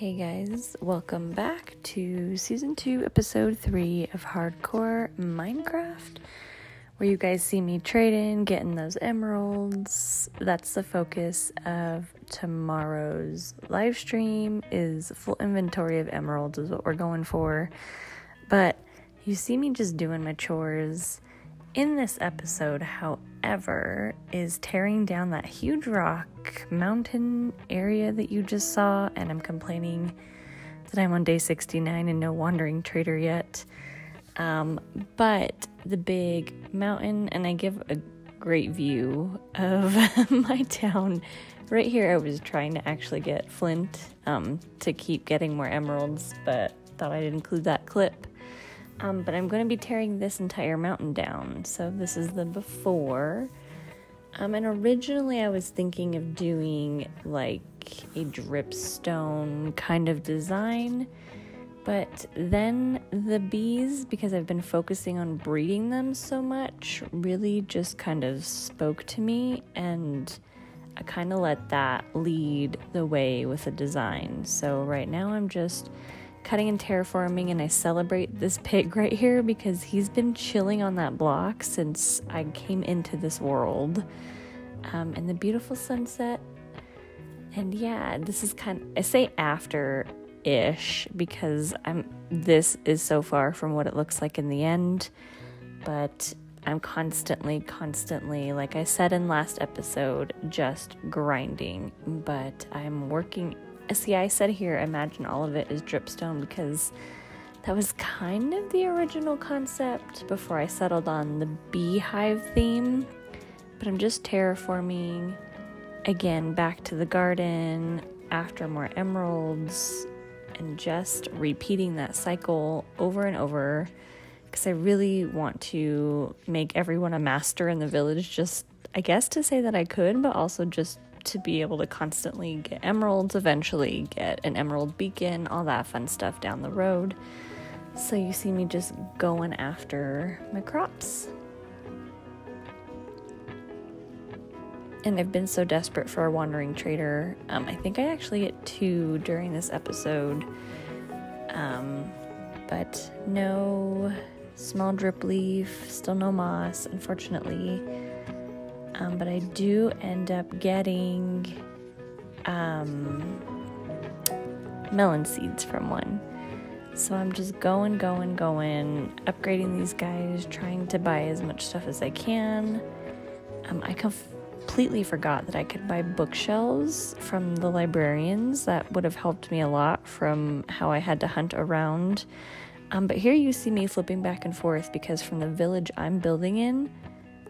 Hey guys, welcome back to season 2, episode 3 of Hardcore Minecraft, where you guys see me trading, getting those emeralds. That's the focus of tomorrow's live stream, is full inventory of emeralds is what we're going for. But you see me just doing my chores. In this episode, however, is tearing down that huge rock mountain area that you just saw, and I'm complaining that I'm on day 69 and no wandering trader yet. But the big mountain, and I give a great view of my town. Right here I was trying to actually get flint to keep getting more emeralds, but thought I'd include that clip. But I'm going to be tearing this entire mountain down, so this is the before. And originally I was thinking of doing like a dripstone kind of design, but then the bees, because I've been focusing on breeding them so much, really just kind of spoke to me, and I kind of let that lead the way with the design. So right now I'm just cutting and terraforming, and I celebrate this pig right here because he's been chilling on that block since I came into this world, and the beautiful sunset. And yeah, this is kind of, I say after-ish because this is so far from what it looks like in the end, but I'm constantly, like I said in last episode, just grinding, but I'm working. See, I said here, imagine all of it is dripstone because that was kind of the original concept before I settled on the beehive theme. But I'm just terraforming, again, back to the garden, after more emeralds, and just repeating that cycle over and over because I really want to make everyone a master in the village, just, I guess, to say that I could, but also just to be able to constantly get emeralds, eventually get an emerald beacon, all that fun stuff down the road. So you see me just going after my crops. And I've been so desperate for a wandering trader. I think I actually get 2 during this episode. But no small drip leaf, still no moss, unfortunately. But I do end up getting melon seeds from one. So I'm just going, upgrading these guys, trying to buy as much stuff as I can. I completely forgot that I could buy bookshelves from the librarians. That would have helped me a lot from how I had to hunt around. But here you see me flipping back and forth because from the village I'm building in,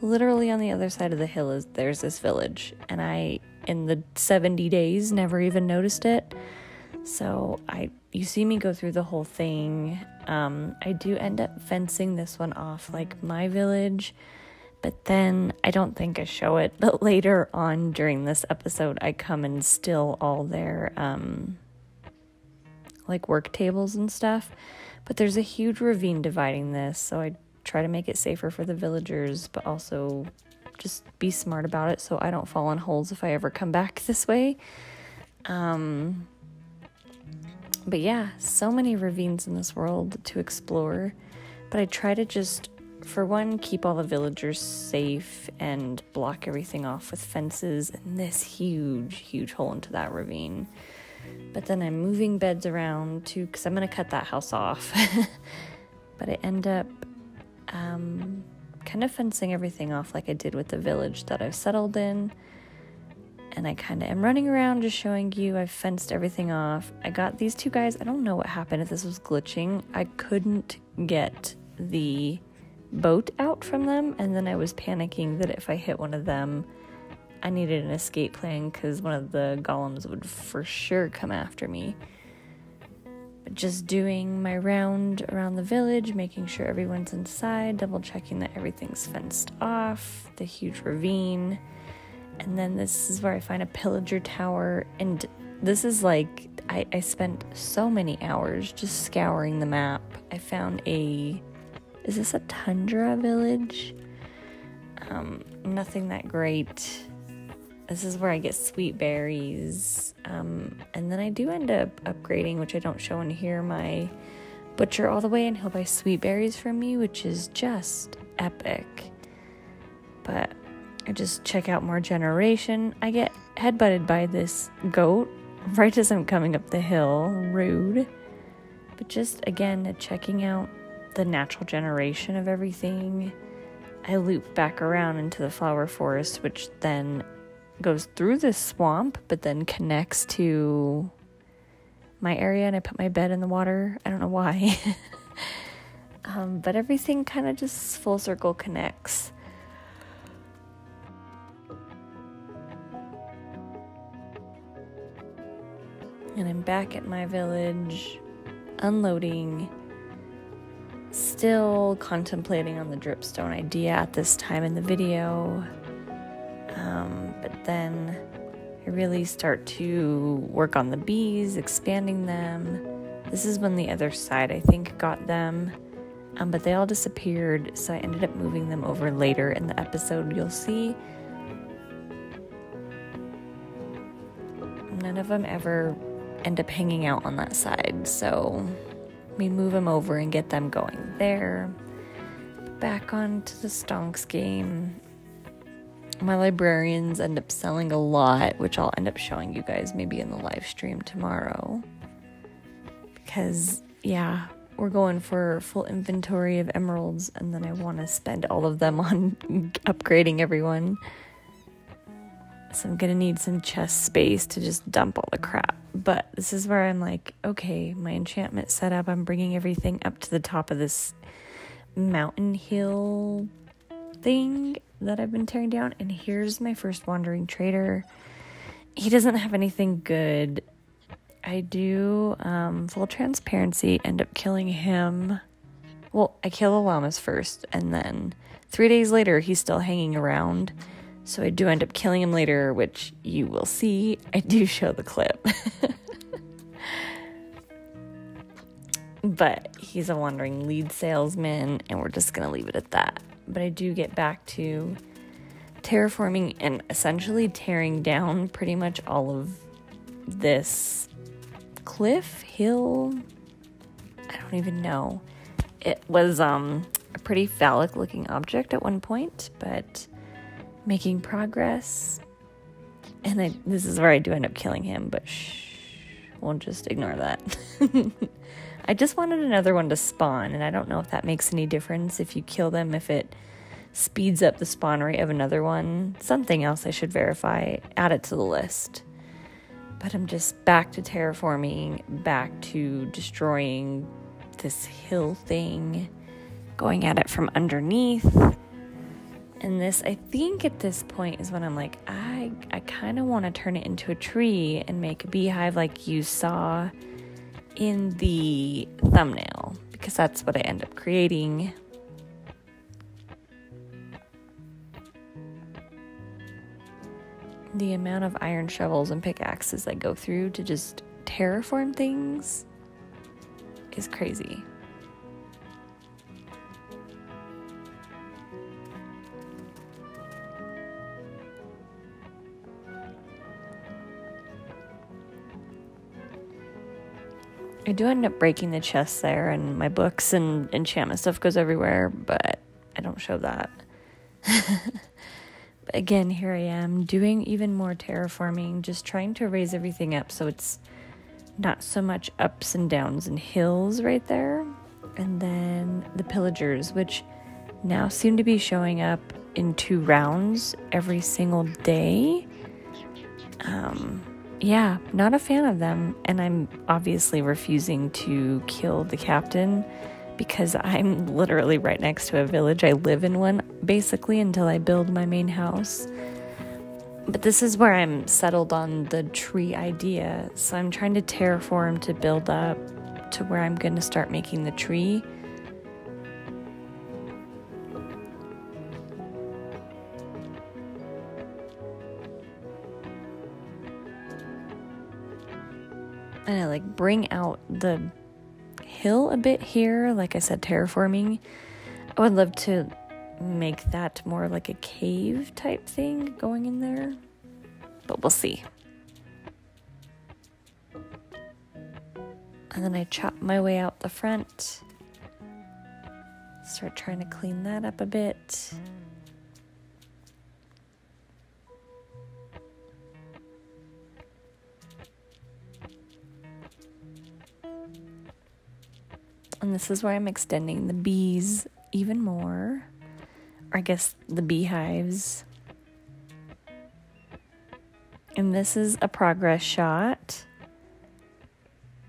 literally on the other side of the hill there's this village, and I, in the 70 days, never even noticed it. So you see me go through the whole thing. I do end up fencing this one off like my village, but then I don't think I show it, but later on during this episode I come and steal all their like work tables and stuff. But there's a huge ravine dividing this, so I try to make it safer for the villagers, but also just be smart about it so I don't fall in holes if I ever come back this way. But yeah, so many ravines in this world to explore, but I try to just, for one, keep all the villagers safe and block everything off with fences and this huge hole into that ravine. But then I'm moving beds around too because I'm gonna cut that house off. But I end up kind of fencing everything off like I did with the village that I've settled in, and I kind of am running around just showing you I've fenced everything off. I got these 2 guys. I don't know what happened, if this was glitching. I couldn't get the boat out from them, and then I was panicking that if I hit one of them I needed an escape plan because one of the golems would for sure come after me. Just doing my round around the village, making sure everyone's inside, double checking that everything's fenced off, the huge ravine. And then this is where I find a pillager tower, and this is like, I spent so many hours just scouring the map. I found is this a tundra village? Nothing that great. This is where I get sweet berries. And then I do end up upgrading, which I don't show in here, my butcher all the way, and he'll buy sweet berries from me, which is just epic. But I just check out more generation. I get headbutted by this goat right as I'm coming up the hill. Rude. But just, again, checking out the natural generation of everything. I loop back around into the flower forest, which then goes through this swamp, but then connects to my area, and I put my bed in the water. I don't know why. But everything kind of just full circle connects. And I'm back at my village, unloading, still contemplating on the dripstone idea at this time in the video. But then I really start to work on the bees, expanding them. This is when the other side, I think, got them, but they all disappeared, so I ended up moving them over later in the episode. You'll see none of them ever end up hanging out on that side, so we move them over and get them going there. Back onto the stonks game. My librarians end up selling a lot, which I'll end up showing you guys maybe in the live stream tomorrow. Because, yeah, we're going for full inventory of emeralds, and then I want to spend all of them on upgrading everyone. So I'm going to need some chest space to just dump all the crap. But this is where I'm like, okay, my enchantment setup, I'm bringing everything up to the top of this mountain hill thing that I've been tearing down, and here's my first wandering trader. He doesn't have anything good. I do, full transparency, end up killing him. Well, I kill the llamas first, and then 3 days later he's still hanging around, so I do end up killing him later, which you will see. I do show the clip. But he's a wandering lead salesman, and we're just gonna leave it at that. But I do get back to terraforming and essentially tearing down pretty much all of this cliff, hill, I don't even know. It was a pretty phallic looking object at one point, but making progress. And this is where I do end up killing him, but shh, we'll just ignore that. I just wanted another one to spawn, and I don't know if that makes any difference if you kill them, if it speeds up the spawn rate of another one. Something else I should verify, add it to the list. But I'm just back to terraforming, back to destroying this hill thing, going at it from underneath. And this, I think at this point is when I'm like, I kind of want to turn it into a tree and make a beehive like you saw in the thumbnail, because that's what I end up creating. The amount of iron shovels and pickaxes I go through to just terraform things is crazy. I do end up breaking the chest there, and my books and enchantment stuff goes everywhere, but I don't show that. But again, here I am doing even more terraforming, just trying to raise everything up so it's not so much ups and downs and hills right there. And then the pillagers, which now seem to be showing up in 2 rounds every single day. Yeah, not a fan of them, and I'm obviously refusing to kill the captain because I'm literally right next to a village. I live in one, basically, until I build my main house. But this is where I'm settled on the tree idea, so I'm trying to terraform to build up to where I'm going to start making the tree. And I like bring out the hill a bit here, like I said, terraforming. I would love to make that more like a cave type thing going in there. but we'll see. And then I chop my way out the front. Start trying to clean that up a bit. And this is where I'm extending the bees even more. Or I guess the beehives. And this is a progress shot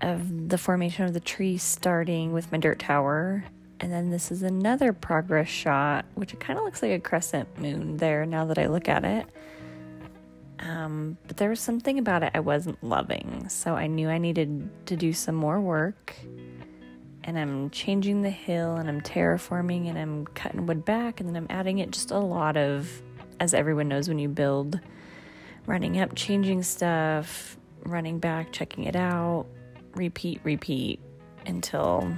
of the formation of the tree, starting with my dirt tower. And then this is another progress shot, which it kind of looks like a crescent moon there now that I look at it. But there was something about it I wasn't loving, so I knew I needed to do some more work. And I'm changing the hill, and I'm terraforming, and I'm cutting wood back, and then I'm adding it. Just a lot of, as everyone knows when you build, running up, changing stuff, running back, checking it out, repeat, repeat, until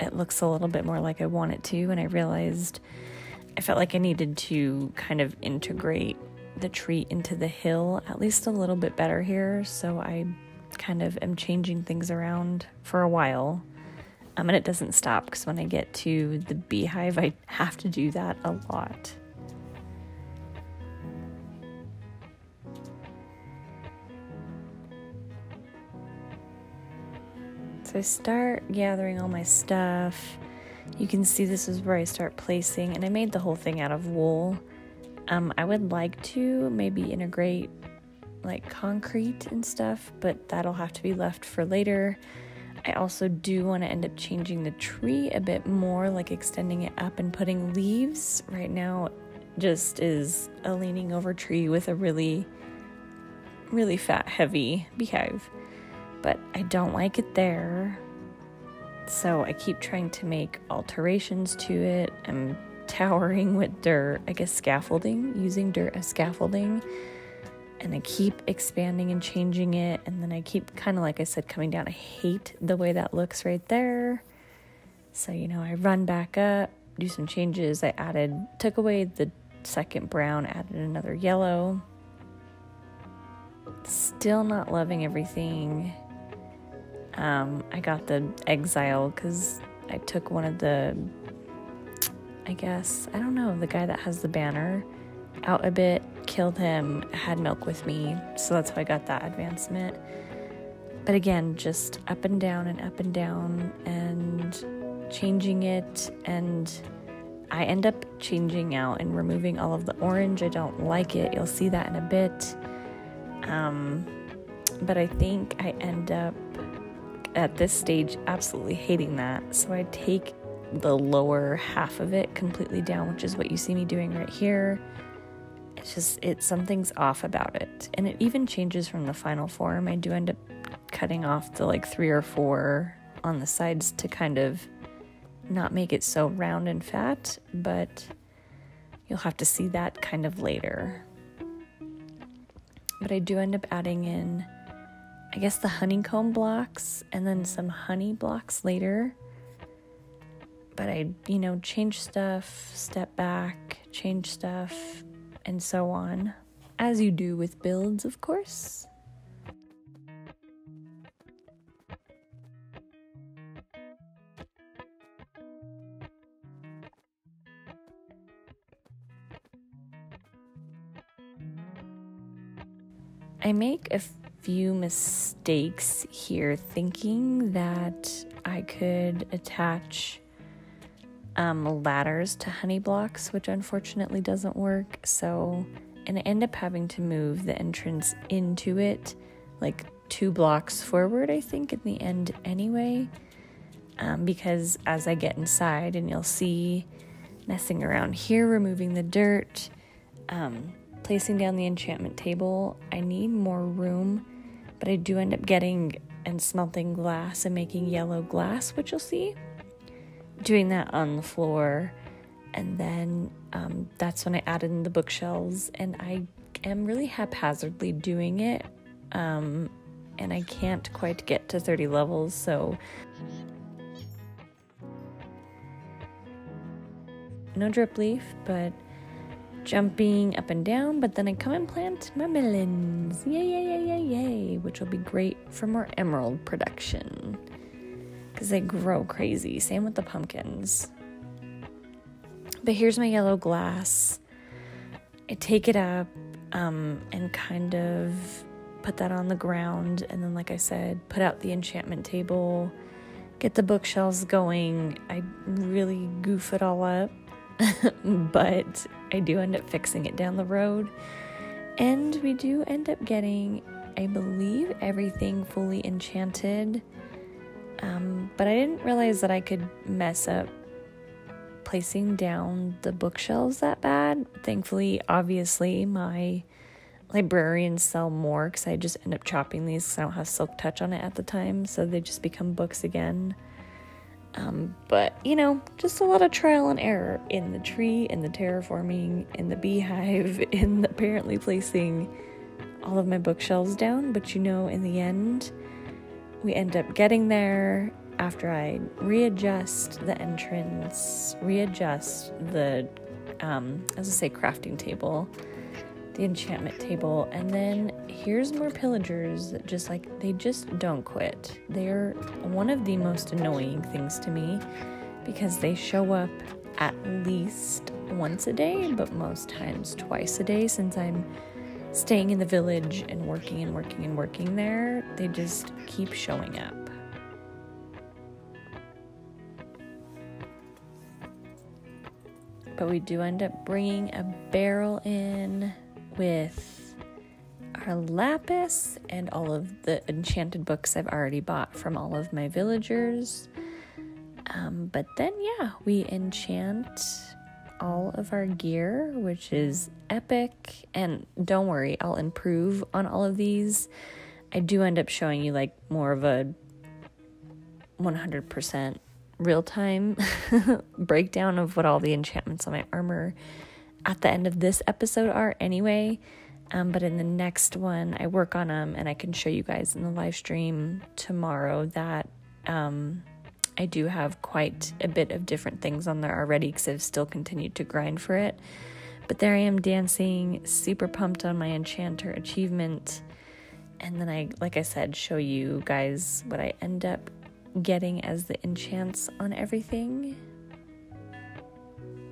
it looks a little bit more like I want it to. And I realized I felt like I needed to kind of integrate the tree into the hill at least a little bit better here, so I kind of am changing things around for a while. And it doesn't stop, because when I get to the beehive, I have to do that a lot. So I start gathering all my stuff. You can see this is where I start placing, and I made the whole thing out of wool. I would like to maybe integrate like concrete and stuff, but that'll have to be left for later. I also do want to end up changing the tree a bit more, like extending it up and putting leaves. Right now just is a leaning over tree with a really, really fat, heavy beehive. But I don't like it there, so I keep trying to make alterations to it. I'm towering with dirt, I guess scaffolding, using dirt as scaffolding. And I keep expanding and changing it, and then I keep kind of, like I said, coming down. I hate the way that looks right there. So, you know, I run back up, do some changes. I took away the second brown, added another yellow. Still not loving everything. I got the exile because I took one of the, the guy that has the banner out a bit, killed him, had milk with me, so that's how I got that advancement. But again, just up and down and up and down and changing it, and I end up changing out and removing all of the orange. I don't like it, you'll see that in a bit. But I think I end up at this stage absolutely hating that, so I take the lower half of it completely down, which is what you see me doing right here. It's just, something's off about it. And it even changes from the final form. I do end up cutting off the like 3 or 4 on the sides to kind of not make it so round and fat, but you'll have to see that kind of later. But I do end up adding in, I guess, the honeycomb blocks and then some honey blocks later. But I, you know, change stuff, step back, change stuff, and so on, as you do with builds, of course. I make a few mistakes here, thinking that I could attach ladders to honey blocks, which unfortunately doesn't work. So, and I end up having to move the entrance into it like 2 blocks forward, I think, in the end anyway, because as I get inside, and you'll see messing around here, removing the dirt, placing down the enchantment table, I need more room. But I do end up getting and smelting glass and making yellow glass, which you'll see. Doing that on the floor, and then that's when I added in the bookshelves, and I am really haphazardly doing it, and I can't quite get to 30 levels, so no drip leaf, but jumping up and down, but then I come and plant my melons. Yay, yay, yay, yay, yay, which will be great for more emerald production because they grow crazy. Same with the pumpkins. But here's my yellow glass. I take it up and kind of put that on the ground, and then, like I said, put out the enchantment table, get the bookshelves going. I really goof it all up, but I do end up fixing it down the road, and we do end up getting, I believe, everything fully enchanted, but I didn't realize that I could mess up placing down the bookshelves that bad. Thankfully, obviously, my librarians sell more because I just end up chopping these because I don't have silk touch on it at the time, so they just become books again. But you know, just a lot of trial and error in the tree, in the terraforming, in the beehive, in apparently placing all of my bookshelves down. But you know, in the end, we end up getting there. After I readjust the entrance, readjust the, as I say, crafting table, the enchantment table, and then here's more pillagers that just, like, they just don't quit. They're one of the most annoying things to me because they show up at least once a day, but most times twice a day since I'm staying in the village and working there. They just keep showing up. But we do end up bringing a barrel in with our lapis and all of the enchanted books I've already bought from all of my villagers. But then, yeah, we enchant all of our gear, which is epic. And don't worry, I'll improve on all of these. I do end up showing you, like, more of a 100% real-time breakdown of what all the enchantments on my armor at the end of this episode are anyway, but in the next one I work on them and I can show you guys in the live stream tomorrow that I do have quite a bit of different things on there already because I've still continued to grind for it. But there I am dancing, super pumped on my enchanter achievement, and then I, like I said, show you guys what I end up getting as the enchants on everything.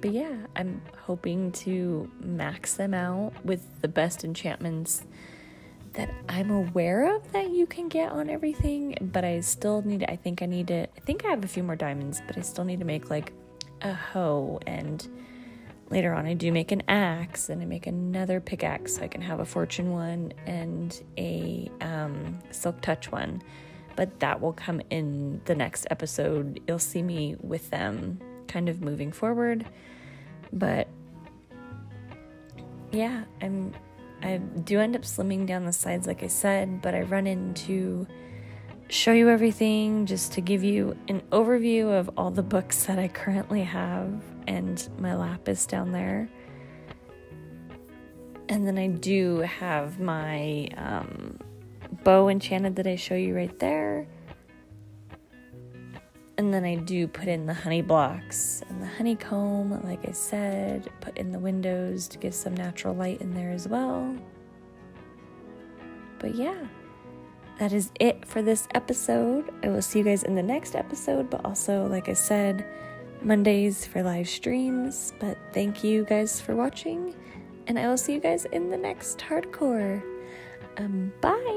But yeah, I'm hoping to max them out with the best enchantments that I'm aware of that you can get on everything, but I still need, I think I have a few more diamonds, but I still need to make, like, a hoe, and later on I do make an axe, and I make another pickaxe so I can have a fortune one and a silk touch one. But that will come in the next episode. You'll see me with them kind of moving forward. But yeah, I do end up slimming down the sides, like I said, but I run in to show you everything just to give you an overview of all the books that I currently have and my lapis down there. And then I do have my bow enchanted that I show you right there, and then I do put in the honey blocks and the honeycomb, like I said, put in the windows to give some natural light in there as well. But yeah, that is it for this episode. I will see you guys in the next episode, but also, like I said, Mondays for live streams. But thank you guys for watching, and I will see you guys in the next Hardcore. Bye!